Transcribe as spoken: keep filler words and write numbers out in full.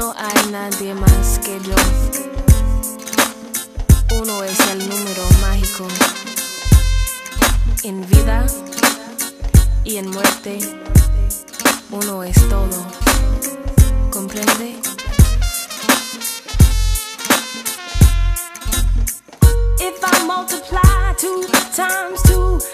No hay nadie más que yo. Uno es el número mágico. En vida y en muerte, uno es todo. ¿Comprende? If I multiply two times two